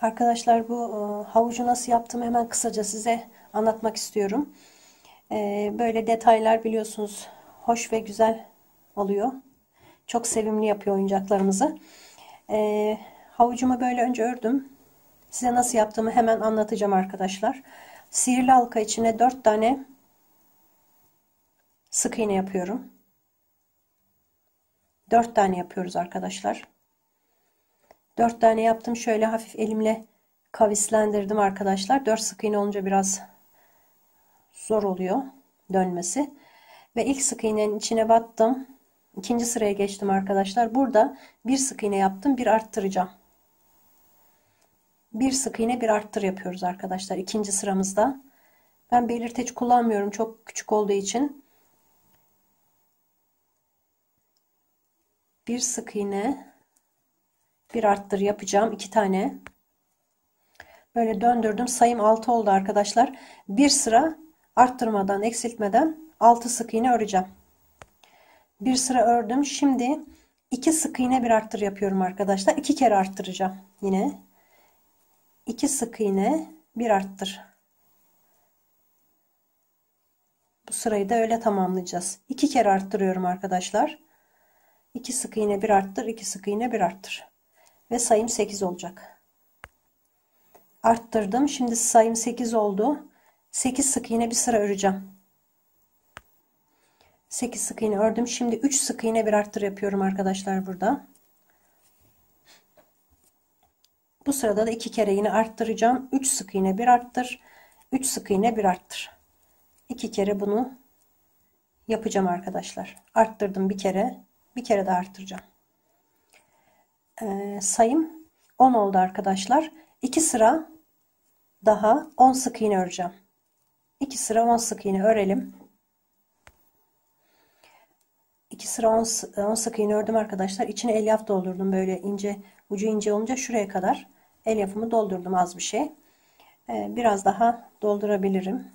Arkadaşlar bu havucu nasıl yaptığımı hemen kısaca size anlatmak istiyorum. Böyle detaylar biliyorsunuz hoş ve güzel oluyor. Çok sevimli yapıyor oyuncaklarımızı. Havucumu böyle önce ördüm. Size nasıl yaptığımı hemen anlatacağım arkadaşlar. Sihirli halka içine 4 tane sık iğne yapıyorum. 4 tane yapıyoruz arkadaşlar. 4 tane yaptım. Şöyle hafif elimle kavislendirdim arkadaşlar. 4 sık iğne olunca biraz zor oluyor dönmesi. Ve ilk sık iğnenin içine battım. İkinci sıraya geçtim arkadaşlar. Burada bir sık iğne yaptım. Bir arttıracağım. Bir sık iğne bir arttır yapıyoruz arkadaşlar. İkinci sıramızda. Ben belirteç kullanmıyorum. Çok küçük olduğu için. Bir sık iğne bir arttır yapacağım. 2 tane. Böyle döndürdüm. Sayım 6 oldu arkadaşlar. Bir sıra arttırmadan, eksiltmeden 6 sık iğne öreceğim. Bir sıra ördüm. Şimdi 2 sık iğne bir arttır yapıyorum arkadaşlar. 2 kere arttıracağım. Yine 2 sık iğne bir arttır. Bu sırayı da öyle tamamlayacağız. 2 kere arttırıyorum arkadaşlar. 2 sık iğne bir arttır, 2 sık iğne bir arttır. Ve sayım 8 olacak. Arttırdım. Şimdi sayım 8 oldu. 8 sık iğne bir sıra öreceğim. 8 sık iğne ördüm. Şimdi 3 sık iğne bir arttır yapıyorum arkadaşlar burada. Bu sırada da 2 kere yine arttıracağım. 3 sık iğne bir arttır. 3 sık iğne bir arttır. 2 kere bunu yapacağım arkadaşlar. Arttırdım bir kere. Bir kere de arttıracağım. Sayım 10 oldu arkadaşlar. 2 sıra daha 10 sık iğne öreceğim. 2 sıra 10 sık iğne örelim. 2 sıra 10 sık iğne ördüm arkadaşlar. İçine elyaf doldurdum. Böyle ince, ucu ince olunca şuraya kadar elyafımı doldurdum az bir şey. Biraz daha doldurabilirim.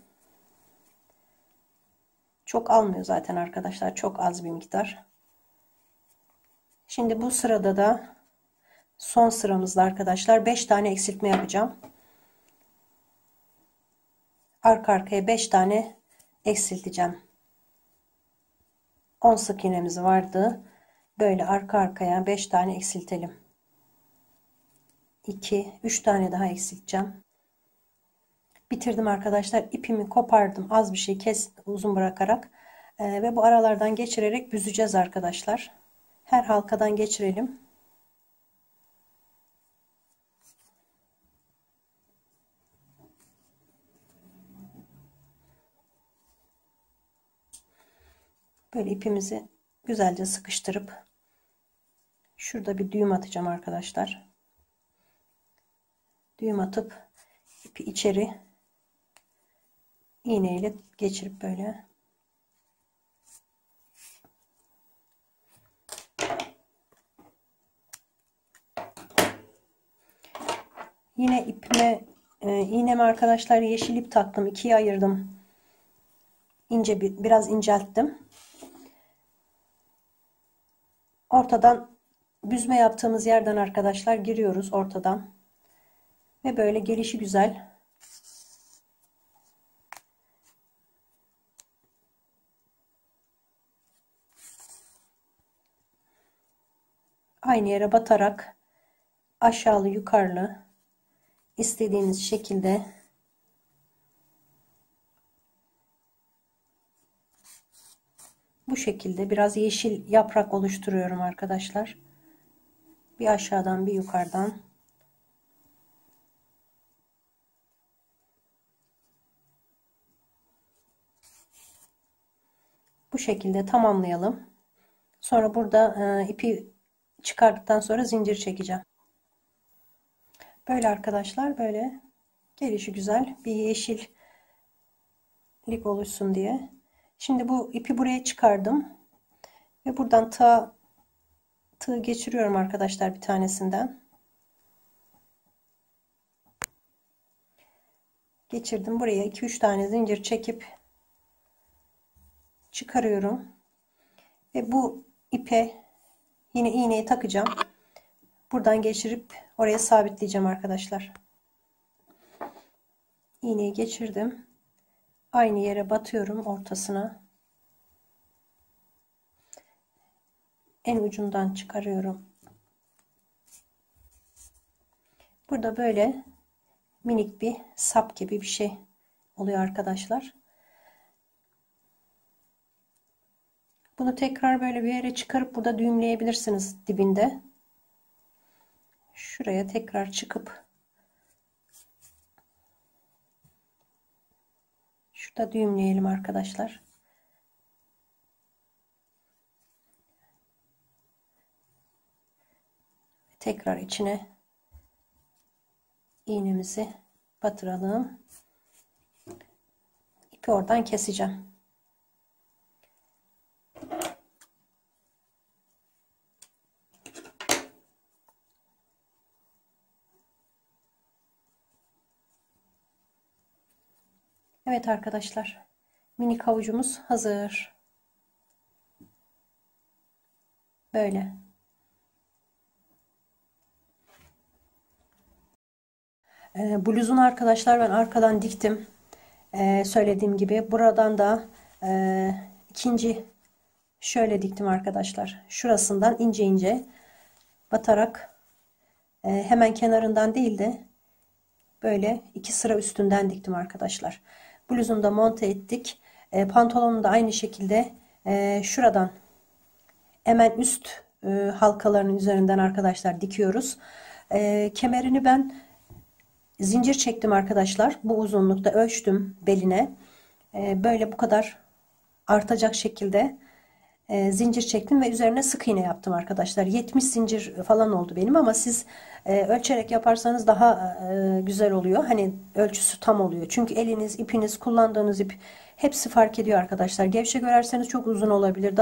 Çok almıyor zaten arkadaşlar. Çok az bir miktar. Şimdi bu sırada da son sıramızda arkadaşlar 5 tane eksiltme yapacağım. Arka arkaya 5 tane eksilteceğim. 10 sık iğnemiz vardı. Böyle arka arkaya 5 tane eksiltelim. 2, 3 tane daha eksilteceğim. Bitirdim arkadaşlar. İpimi kopardım. Az bir şey uzun bırakarak. Ve bu aralardan geçirerek büzeceğiz arkadaşlar. Her halkadan geçirelim. Böyle ipimizi güzelce sıkıştırıp şurada bir düğüm atacağım arkadaşlar. Düğüm atıp ipi içeri iğneyle geçirip böyle yine iğneme arkadaşlar yeşil ip taktım. 2'ye ayırdım. İnce biraz incelttim. Ortadan büzme yaptığımız yerden arkadaşlar giriyoruz ortadan. Ve böyle gelişi güzel. Aynı yere batarak aşağılı yukarılı istediğiniz şekilde bu şekilde biraz yeşil yaprak oluşturuyorum arkadaşlar. Bir aşağıdan bir yukarıdan. Bu şekilde tamamlayalım. Sonra burada ipi çıkardıktan sonra zincir çekeceğim. Böyle arkadaşlar böyle gelişi güzel bir yeşillik oluşsun diye. Şimdi bu ipi buraya çıkardım ve buradan tığ geçiriyorum arkadaşlar bir tanesinden. Geçirdim buraya 2-3 tane zincir çekip çıkarıyorum. Ve bu ipe yine iğneyi takacağım. Buradan geçirip Oraya sabitleyeceğim arkadaşlar. İğneyi geçirdim. Aynı yere batıyorum, ortasına. En ucundan çıkarıyorum. Burada böyle minik bir sap gibi bir şey oluyor arkadaşlar. Bunu tekrar böyle bir yere çıkarıp burada düğümleyebilirsiniz dibinde. Şuraya tekrar çıkıp şurada düğümleyelim arkadaşlar. Tekrar içine iğnemizi batıralım. İpi oradan keseceğim. Evet arkadaşlar, minik havucumuz hazır. Böyle. Bluzunu arkadaşlar ben arkadan diktim. Söylediğim gibi buradan da ikinci şöyle diktim arkadaşlar. Şurasından ince ince batarak hemen kenarından değil de böyle iki sıra üstünden diktim arkadaşlar. Bluzunu da monte ettik. Pantolonu da aynı şekilde şuradan hemen üst halkalarının üzerinden arkadaşlar dikiyoruz. Kemerini ben zincir çektim arkadaşlar. Bu uzunlukta ölçtüm beline. Böyle bu kadar artacak şekilde zincir çektim ve üzerine sık iğne yaptım arkadaşlar. 70 zincir falan oldu benim ama siz ölçerek yaparsanız daha güzel oluyor. Hani ölçüsü tam oluyor. Çünkü eliniz, ipiniz, kullandığınız ip hepsi fark ediyor arkadaşlar. Gevşek örerseniz çok uzun olabilir.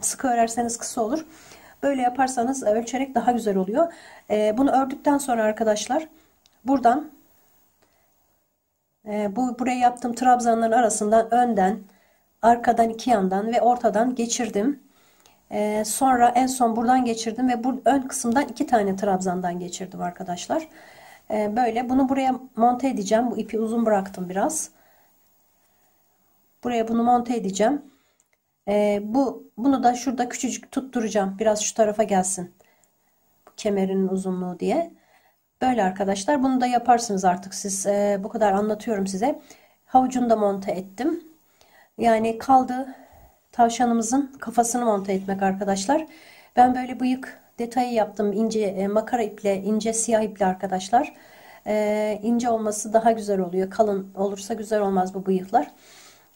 Sıkı örerseniz kısa olur. Böyle yaparsanız ölçerek daha güzel oluyor. Bunu ördükten sonra arkadaşlar buradan buraya yaptığım trabzanların arasından önden, arkadan, iki yandan ve ortadan geçirdim. Sonra en son buradan geçirdim ve bu ön kısımdan iki tane trabzandan geçirdim arkadaşlar. Böyle bunu buraya monte edeceğim. Bu ipi uzun bıraktım biraz. Buraya bunu monte edeceğim. Bunu da şurada küçücük tutturacağım. Biraz şu tarafa gelsin. Bu kemerinin uzunluğu diye. Böyle arkadaşlar, bunu da yaparsınız artık siz. Bu kadar anlatıyorum size. Havucunu da monte ettim. Yani kaldı tavşanımızın kafasını monte etmek arkadaşlar. Ben böyle bıyık detayı yaptım. İnce makara iple, ince siyah iple arkadaşlar. İnce olması daha güzel oluyor. Kalın olursa güzel olmaz bu bıyıklar.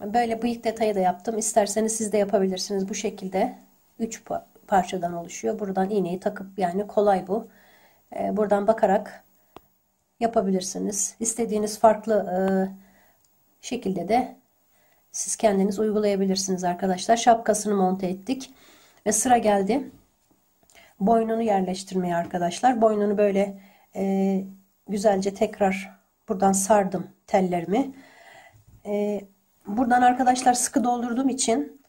Böyle bıyık detayı da yaptım. İsterseniz siz de yapabilirsiniz. Bu şekilde 3 parçadan oluşuyor. Buradan iğneyi takıp, yani kolay bu. Buradan bakarak yapabilirsiniz. İstediğiniz farklı şekilde de siz kendiniz uygulayabilirsiniz arkadaşlar. Şapkasını monte ettik ve sıra geldi boynunu yerleştirmeye arkadaşlar. Boynunu böyle güzelce tekrar buradan sardım tellerimi. Buradan arkadaşlar sıkı doldurduğum için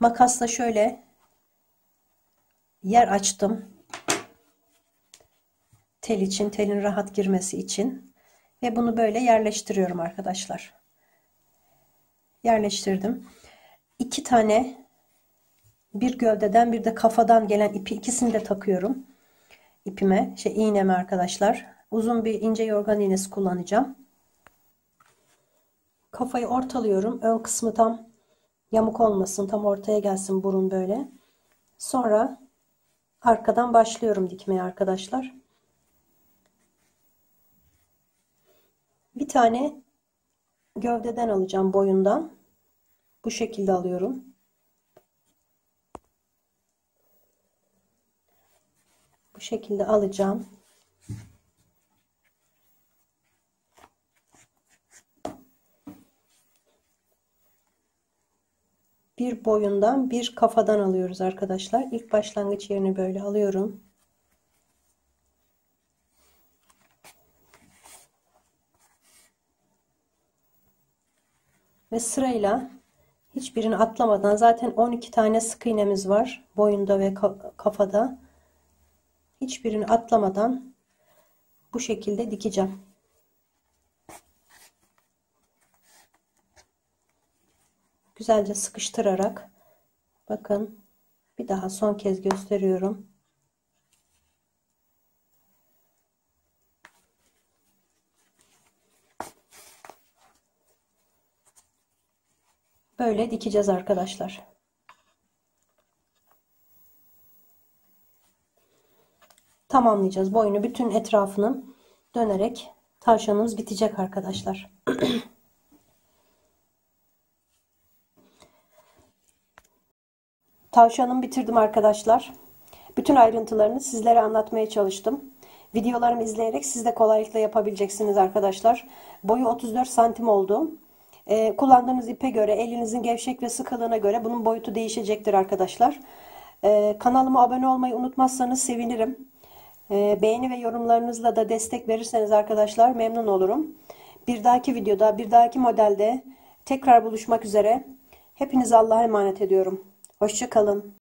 makasla şöyle yer açtım. Tel için, telin rahat girmesi için ve bunu böyle yerleştiriyorum arkadaşlar. Yerleştirdim. 2 tane, bir gövdeden bir de kafadan gelen ipi, ikisini de takıyorum ipime, iğneme arkadaşlar. Uzun bir ince yorgan iğnesi kullanacağım. Kafayı ortalıyorum. Ön kısmı tam yamuk olmasın, tam ortaya gelsin burun böyle. Sonra arkadan başlıyorum dikmeye arkadaşlar. Bir tane gövdeden alacağım, boyundan bu şekilde alıyorum. Bu şekilde alacağım. Bir boyundan, bir kafadan alıyoruz arkadaşlar. İlk başlangıç yerini böyle alıyorum. Ve sırayla hiçbirini atlamadan, zaten 12 tane sık iğnemiz var boyunda ve kafada, hiçbirini atlamadan bu şekilde dikeceğim. Güzelce sıkıştırarak, bakın bir daha son kez gösteriyorum. Böyle dikeceğiz arkadaşlar. Tamamlayacağız. Boynu bütün etrafını dönerek tavşanımız bitecek arkadaşlar. Tavşanımı bitirdim arkadaşlar. Bütün ayrıntılarını sizlere anlatmaya çalıştım. Videolarımı izleyerek siz de kolaylıkla yapabileceksiniz arkadaşlar. Boyu 34 santim oldu. Kullandığınız ipe göre, elinizin gevşek ve sıkılığına göre bunun boyutu değişecektir arkadaşlar. Kanalıma abone olmayı unutmazsanız sevinirim. Beğeni ve yorumlarınızla da destek verirseniz arkadaşlar memnun olurum. Bir dahaki videoda, bir dahaki modelde tekrar buluşmak üzere. Hepinizi Allah'a emanet ediyorum. Hoşça kalın.